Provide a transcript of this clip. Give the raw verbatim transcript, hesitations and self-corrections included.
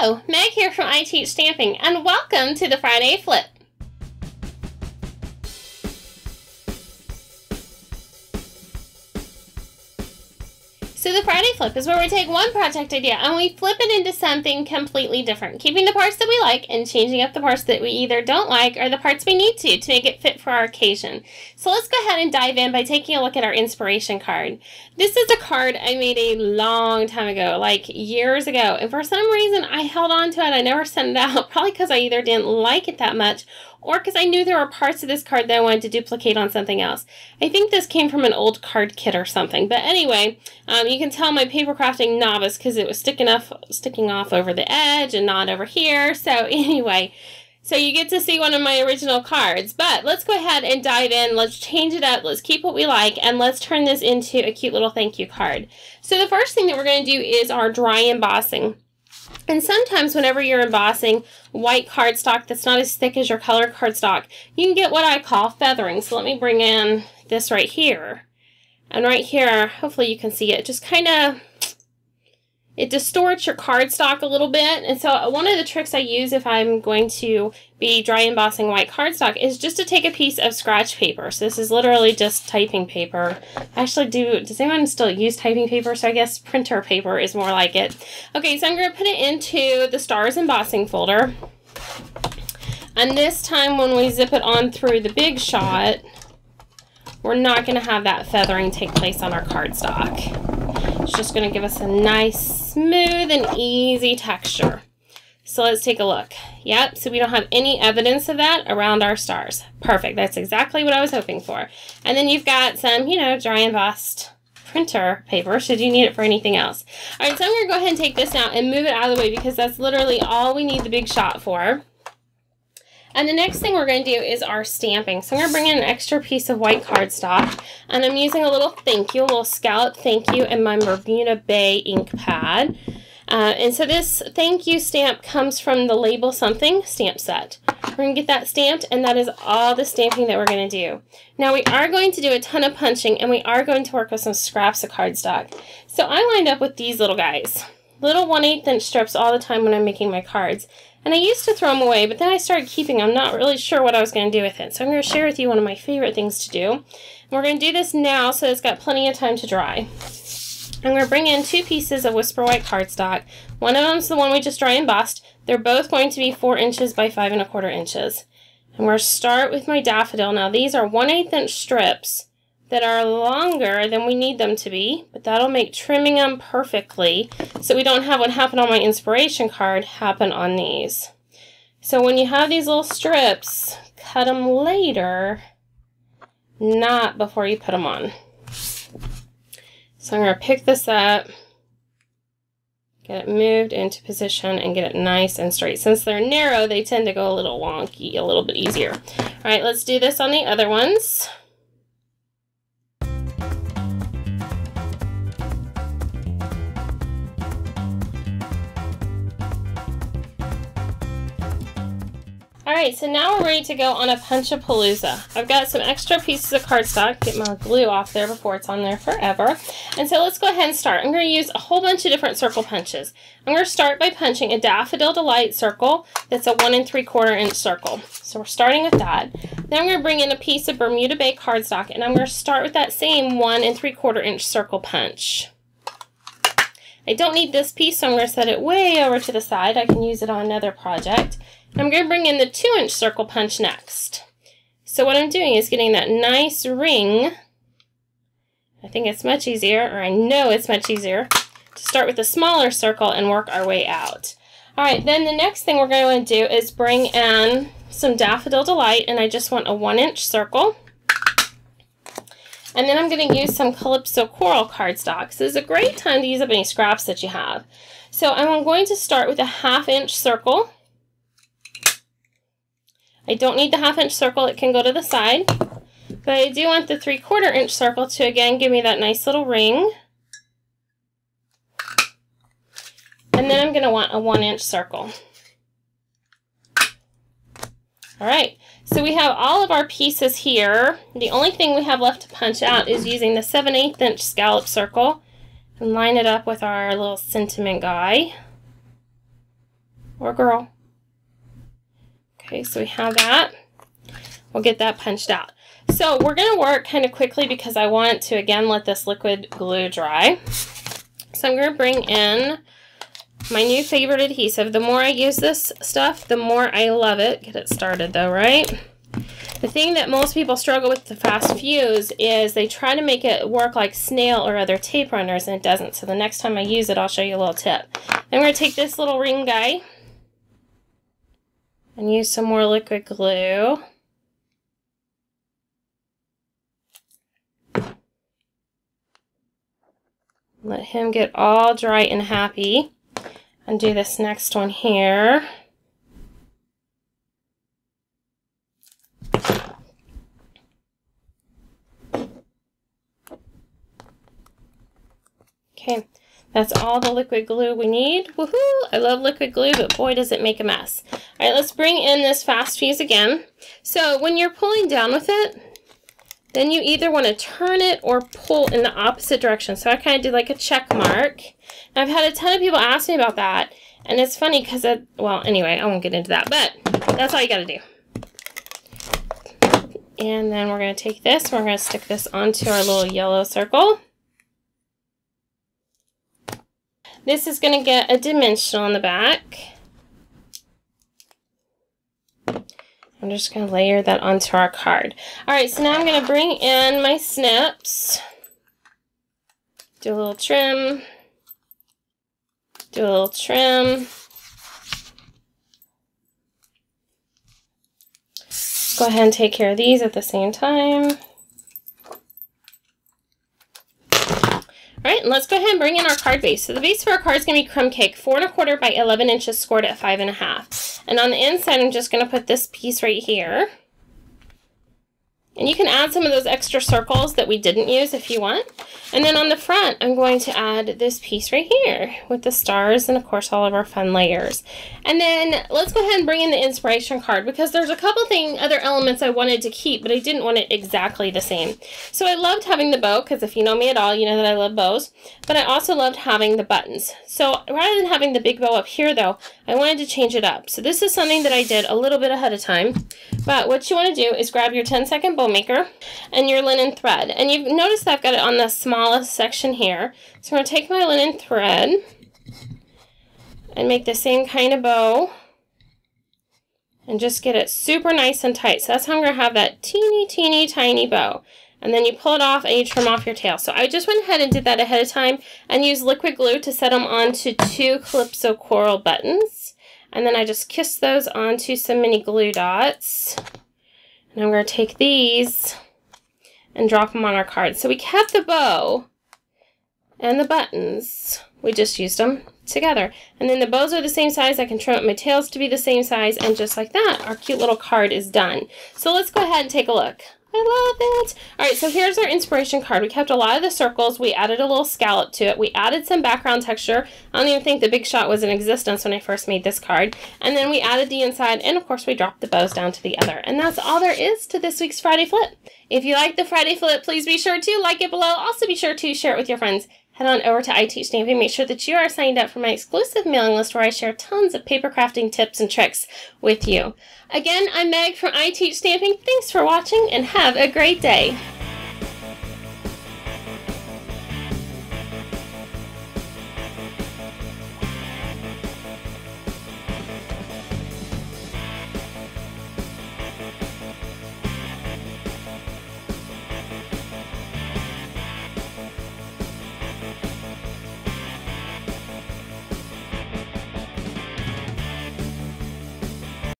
Hello, Meg here from I Teach Stamping, and welcome to the Friday Flip. So the Friday Flip is where we take one project idea and we flip it into something completely different, keeping the parts that we like and changing up the parts that we either don't like or the parts we need to to make it fit for our occasion. So let's go ahead and dive in by taking a look at our inspiration card. This is a card I made a long time ago, like years ago, and for some reason I held on to it. I never sent it out, probably because I either didn't like it that much or because I knew there were parts of this card that I wanted to duplicate on something else. I think this came from an old card kit or something. But anyway, um, you can tell I'm a paper crafting novice because it was sticking off, sticking off over the edge and not over here. So anyway, so you get to see one of my original cards. But let's go ahead and dive in. Let's change it up. Let's keep what we like. And let's turn this into a cute little thank you card. So the first thing that we're going to do is our dry embossing. And sometimes whenever you're embossing white cardstock that's not as thick as your colored cardstock, you can get what I call feathering. So let me bring in this right here. And right here, hopefully you can see it, just kind of, it distorts your cardstock a little bit. And so one of the tricks I use if I'm going to be dry embossing white cardstock is just to take a piece of scratch paper. So this is literally just typing paper. Actually, do does anyone still use typing paper? So I guess printer paper is more like it. Okay, so I'm going to put it into the stars embossing folder. And this time when we zip it on through the Big Shot, we're not going to have that feathering take place on our cardstock. It's just going to give us a nice, smooth, and easy texture. So let's take a look. Yep, so we don't have any evidence of that around our stars. Perfect, that's exactly what I was hoping for. And then you've got some, you know, dry embossed printer paper, should you need it for anything else. All right, so I'm gonna go ahead and take this out and move it out of the way because that's literally all we need the Big Shot for. And the next thing we're gonna do is our stamping. So I'm gonna bring in an extra piece of white cardstock, and I'm using a little thank you, a little scallop thank you in my Bermuda Bay ink pad. Uh, and so this thank you stamp comes from the Label Something stamp set. We're going to get that stamped, and that is all the stamping that we're going to do. Now we are going to do a ton of punching, and we are going to work with some scraps of cardstock. So I lined up with these little guys. Little one eighth inch strips all the time when I'm making my cards. And I used to throw them away, but then I started keeping them. I'm not really sure what I was going to do with it. So I'm going to share with you one of my favorite things to do. And we're going to do this now so it's got plenty of time to dry. I'm going to bring in two pieces of Whisper White cardstock. One of them is the one we just dry embossed. They're both going to be four inches by five and a quarter inches. I'm going to start with my daffodil. Now these are one eighth inch strips that are longer than we need them to be, but that'll make trimming them perfectly so we don't have what happened on my inspiration card happen on these. So when you have these little strips, cut them later, not before you put them on. So I'm going to pick this up, get it moved into position, and get it nice and straight. Since they're narrow, they tend to go a little wonky, a little bit easier. All right, let's do this on the other ones. Alright, so now we're ready to go on a Punchapalooza. I've got some extra pieces of cardstock. Get my glue off there before it's on there forever. And so let's go ahead and start. I'm going to use a whole bunch of different circle punches. I'm going to start by punching a Daffodil Delight circle that's a one and three quarter inch circle. So we're starting with that. Then I'm going to bring in a piece of Bermuda Bay cardstock, and I'm going to start with that same one and three quarter inch circle punch. I don't need this piece, so I'm going to set it way over to the side. I can use it on another project. I'm going to bring in the two inch circle punch next. So what I'm doing is getting that nice ring. I think it's much easier, or I know it's much easier, to start with a smaller circle and work our way out. All right, then the next thing we're going to do is bring in some Daffodil Delight, and I just want a one inch circle. And then I'm going to use some Calypso Coral cardstock. So this is a great time to use up any scraps that you have. So I'm going to start with a half inch circle. I don't need the half inch circle, it can go to the side, but I do want the three quarter inch circle to again give me that nice little ring. And then I'm going to want a one inch circle. All right, so we have all of our pieces here. The only thing we have left to punch out is using the seven eighths inch scallop circle and line it up with our little sentiment guy. or girl. Okay, so we have that. We'll get that punched out. So we're going to work kind of quickly because I want to, again, let this liquid glue dry. So I'm going to bring in my new favorite adhesive. The more I use this stuff, the more I love it. Get it started though, right? The thing that most people struggle with the fast fuse is they try to make it work like snail or other tape runners, and it doesn't. So the next time I use it, I'll show you a little tip. I'm going to take this little ring guy and use some more liquid glue. Let him get all dry and happy. And do this next one here. Okay, that's all the liquid glue we need. Woohoo! I love liquid glue, but boy, does it make a mess. All right, let's bring in this fast fuse again. So when you're pulling down with it, then you either want to turn it or pull in the opposite direction. So I kind of did like a check mark. And I've had a ton of people ask me about that. And it's funny because, it, well, anyway, I won't get into that. But that's all you got to do. And then we're going to take this. We're going to stick this onto our little yellow circle. This is going to get a dimensional in the back. I'm just going to layer that onto our card. Alright, so now I'm going to bring in my snips, do a little trim, do a little trim. Go ahead and take care of these at the same time. Alright, and let's go ahead and bring in our card base. So the base for our card is going to be crumb cake, four and a quarter by eleven inches scored at five and a half. And on the inside, I'm just going to put this piece right here. And you can add some of those extra circles that we didn't use if you want. And then on the front, I'm going to add this piece right here with the stars and, of course, all of our fun layers. And then let's go ahead and bring in the inspiration card because there's a couple thing, other elements I wanted to keep, but I didn't want it exactly the same. So I loved having the bow because if you know me at all, you know that I love bows. But I also loved having the buttons. So rather than having the big bow up here, though, I wanted to change it up. So this is something that I did a little bit ahead of time. But what you want to do is grab your ten second bow maker and your linen thread, and you've noticed that I've got it on the smallest section here, so I'm going to take my linen thread and make the same kind of bow and just get it super nice and tight. So that's how I'm going to have that teeny teeny tiny bow, and then you pull it off and you trim off your tail. So I just went ahead and did that ahead of time and used liquid glue to set them onto two Calypso Coral buttons, and then I just kissed those onto some mini glue dots. And I'm going to take these and drop them on our card. So we kept the bow and the buttons. We just used them together. And then the bows are the same size. I can trim up my tails to be the same size. And just like that, our cute little card is done. So let's go ahead and take a look. I love it. All right, so here's our inspiration card. We kept a lot of the circles. We added a little scallop to it. We added some background texture. I don't even think the Big Shot was in existence when I first made this card. And then we added the inside, and of course we dropped the bows down to the other. And that's all there is to this week's Friday Flip. If you like the Friday Flip, please be sure to like it below. Also be sure to share it with your friends. Head on over to I Teach Stamping. Make sure that you are signed up for my exclusive mailing list where I share tons of paper crafting tips and tricks with you. Again, I'm Meg from I Teach Stamping. Thanks for watching and have a great day.